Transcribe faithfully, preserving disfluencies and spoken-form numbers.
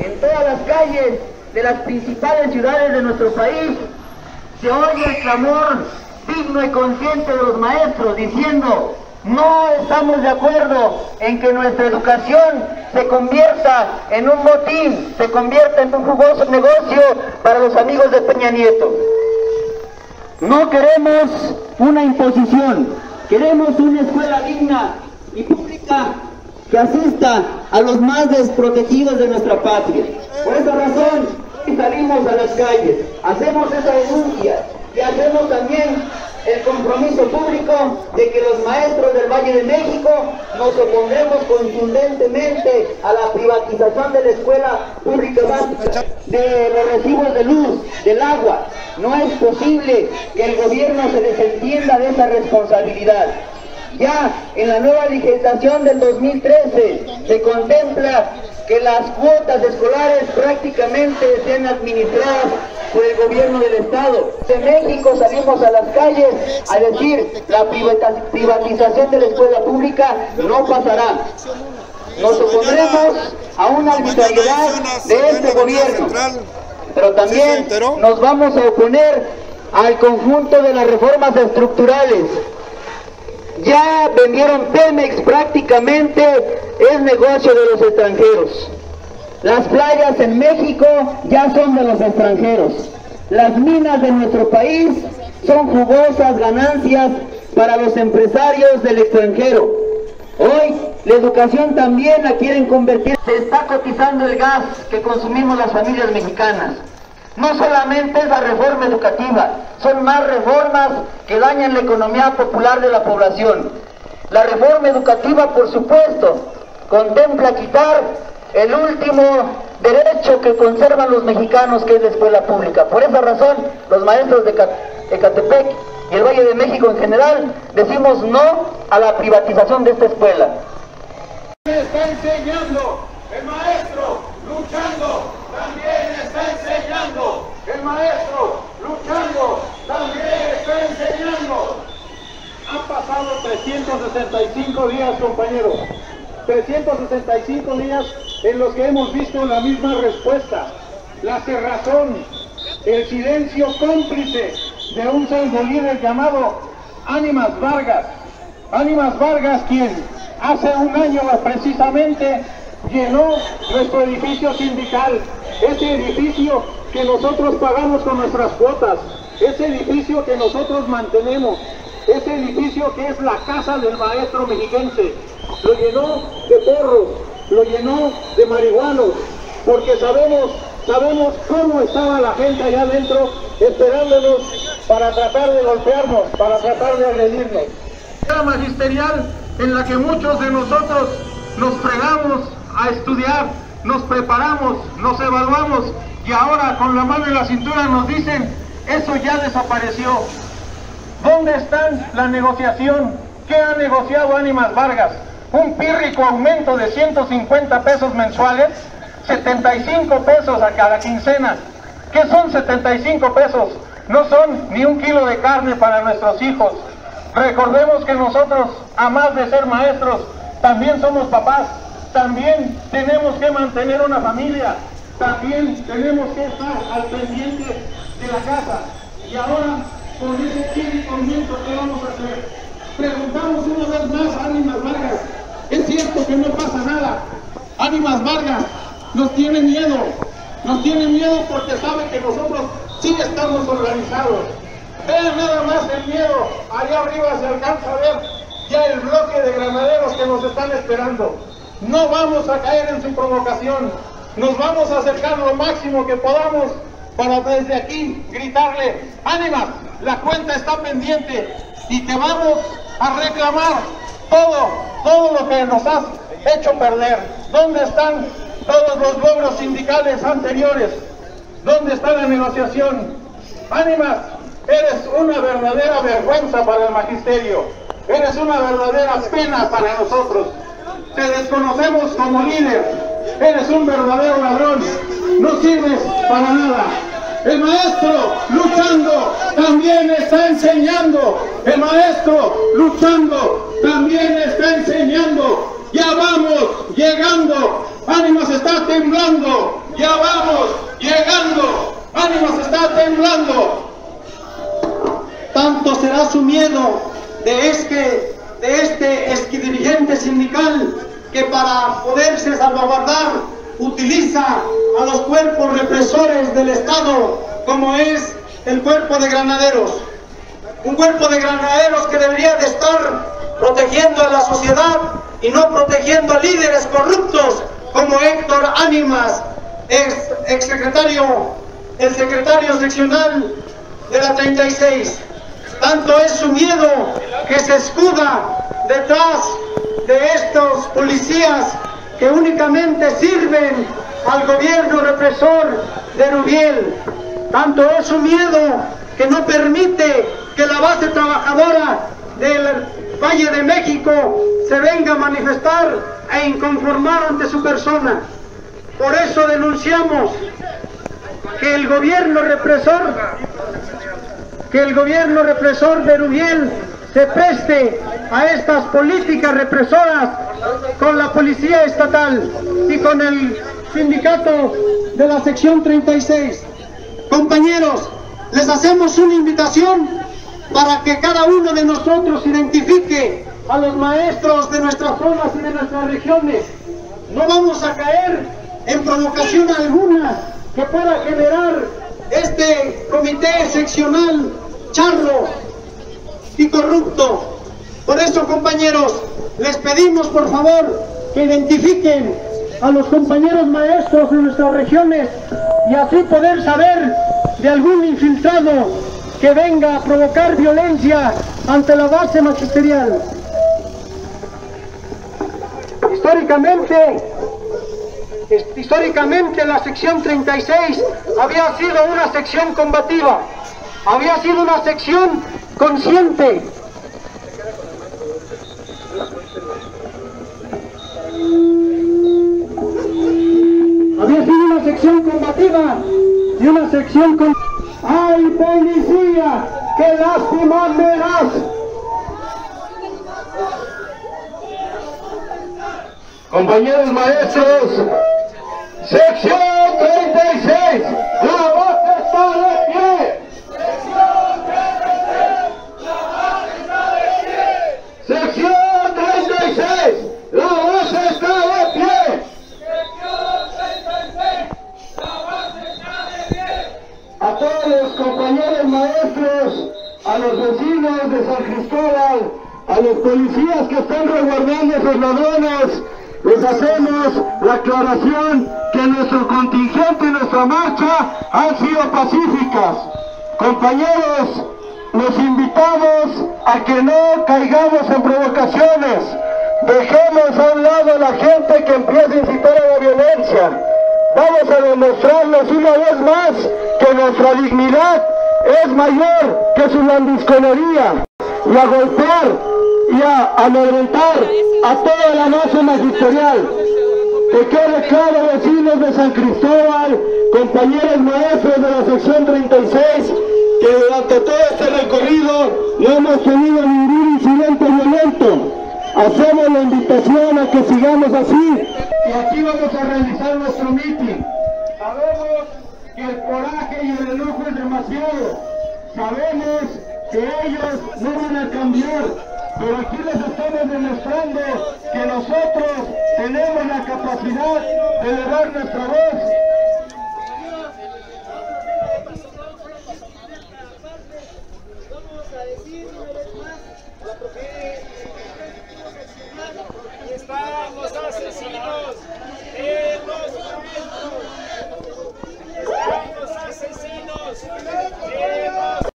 en todas las calles de las principales ciudades de nuestro país, se oye el clamor digno y consciente de los maestros diciendo: no estamos de acuerdo en que nuestra educación se convierta en un motín, se convierta en un jugoso negocio para los amigos de Peña Nieto. No queremos una imposición, queremos una escuela digna y pública que asista a los más desprotegidos de nuestra patria. Por esa razón, hoy salimos a las calles, hacemos esa denuncia y hacemos también el compromiso público de que los maestros del Valle de México nos opondremos contundentemente a la privatización de la escuela pública básica, de los recibos de luz, del agua. No es posible que el gobierno se desentienda de esa responsabilidad. Ya en la nueva legislación del dos mil trece se contempla que las cuotas escolares prácticamente sean administradas por el gobierno del Estado. De México salimos a las calles a decir: la privatización de la escuela pública no pasará. Nos opondremos a una arbitrariedad de este gobierno, pero también nos vamos a oponer al conjunto de las reformas estructurales. Ya vendieron Pemex, prácticamente es negocio de los extranjeros. Las playas en México ya son de los extranjeros. Las minas de nuestro país son jugosas ganancias para los empresarios del extranjero. Hoy la educación también la quieren convertir. Se está cotizando el gas que consumimos las familias mexicanas. No solamente es la reforma educativa, son más reformas que dañan la economía popular de la población. La reforma educativa, por supuesto, contempla quitar el último derecho que conservan los mexicanos, que es la escuela pública. Por esa razón, los maestros de Ecatepec y el Valle de México en general decimos no a la privatización de esta escuela. Está enseñando el maestro luchando, también está enseñando el maestro luchando, también está enseñando. Han pasado trescientos sesenta y cinco días, compañeros. trescientos sesenta y cinco días en los que hemos visto la misma respuesta, la cerrazón, el silencio cómplice de un salvo líder llamado Ánimas Vargas. Ánimas Vargas, quien hace un año precisamente llenó nuestro edificio sindical, ese edificio que nosotros pagamos con nuestras cuotas, ese edificio que nosotros mantenemos, ese edificio que es la casa del maestro mexiquense. Lo llenó de porros, lo llenó de marihuanos, porque sabemos, sabemos cómo estaba la gente allá adentro esperándonos para tratar de golpearnos, para tratar de agredirnos. Era magisterial en la que muchos de nosotros nos fregamos a estudiar, nos preparamos, nos evaluamos y ahora con la mano en la cintura nos dicen: eso ya desapareció. ¿Dónde está la negociación? ¿Qué ha negociado Ánimas Vargas? Un pírrico aumento de ciento cincuenta pesos mensuales, setenta y cinco pesos a cada quincena. ¿Qué son setenta y cinco pesos? No son ni un kilo de carne para nuestros hijos. Recordemos que nosotros, a más de ser maestros, también somos papás, también tenemos que mantener una familia, también tenemos que estar al pendiente de la casa. Y ahora, con ese químico, ¿qué vamos a hacer? Preguntamos una vez más a Ánimas Vargas. Es cierto que no pasa nada. Ánimas Vargas nos tiene miedo. Nos tiene miedo porque sabe que nosotros sí estamos organizados. Vean nada más el miedo. Allá arriba se alcanza a ver ya el bloque de granaderos que nos están esperando. No vamos a caer en su provocación. Nos vamos a acercar lo máximo que podamos para desde aquí gritarle: Ánimas, la cuenta está pendiente y te vamos a reclamar todo, todo lo que nos has hecho perder. ¿Dónde están todos los logros sindicales anteriores? ¿Dónde está la negociación? Ánimas, eres una verdadera vergüenza para el magisterio. Eres una verdadera pena para nosotros. Te desconocemos como líder. Eres un verdadero ladrón. No sirves para nada. El maestro luchando también está enseñando. El maestro luchando también está enseñando. Ya vamos llegando Ánimas está temblando, ya vamos llegando, Ánimas está temblando. Tanto será su miedo de este, de este exdirigente sindical que para poderse salvaguardar utiliza a los cuerpos represores del Estado como es el cuerpo de granaderos. Un cuerpo de granaderos que debería de estar protegiendo a la sociedad y no protegiendo a líderes corruptos como Héctor Ánimas, ex, ex secretario, el secretario seccional de la treinta y seis. Tanto es su miedo que se escuda detrás de estos policías que únicamente sirven al gobierno represor de Rubiel. Tanto es su miedo que no permite que la base trabajadora del Valle de México se venga a manifestar e inconformar ante su persona. Por eso denunciamos que el gobierno represor, que el gobierno represor de Rubiel se preste a estas políticas represoras con la policía estatal y con el sindicato de la sección treinta y seis. Compañeros, les hacemos una invitación para que cada uno de nosotros identifique a los maestros de nuestras zonas y de nuestras regiones. No vamos a caer en provocación alguna que pueda generar este comité seccional charro y corrupto. Por eso, compañeros, les pedimos por favor que identifiquen a los compañeros maestros de nuestras regiones y así poder saber de algún infiltrado que venga a provocar violencia ante la base magisterial. Históricamente, históricamente la sección treinta y seis había sido una sección combativa, había sido una sección consciente. Había sido una sección combativa y una sección con... ¡Ay, policía! ¡Qué lástima me das! Compañeros maestros, sección treinta y seis, la base está de pie. Sección treinta y seis, la base está de pie. A todos los compañeros maestros, a los vecinos de San Cristóbal, a los policías que están resguardando a sus ladrones, les hacemos la aclaración que nuestro contingente y nuestra marcha han sido pacíficas. Compañeros, los invitamos a que no caigamos en provocaciones. Dejemos a un lado a la gente que empieza a incitar a la violencia. Vamos a demostrarles una vez más que nuestra dignidad es mayor que su lambisconería, y a golpear y a amedrentar a toda la base magisterial. Que quede claro, vecinos de San Cristóbal, compañeros maestros de la sección treinta y seis, que durante todo este recorrido no hemos tenido ningún incidente violento. Hacemos la invitación a que sigamos así, y aquí vamos a realizar nuestro mitin. Sabemos que el coraje y el enojo es demasiado, sabemos que ellos no van a cambiar, pero aquí les estamos demostrando que nosotros tenemos la capacidad de elevar nuestra voz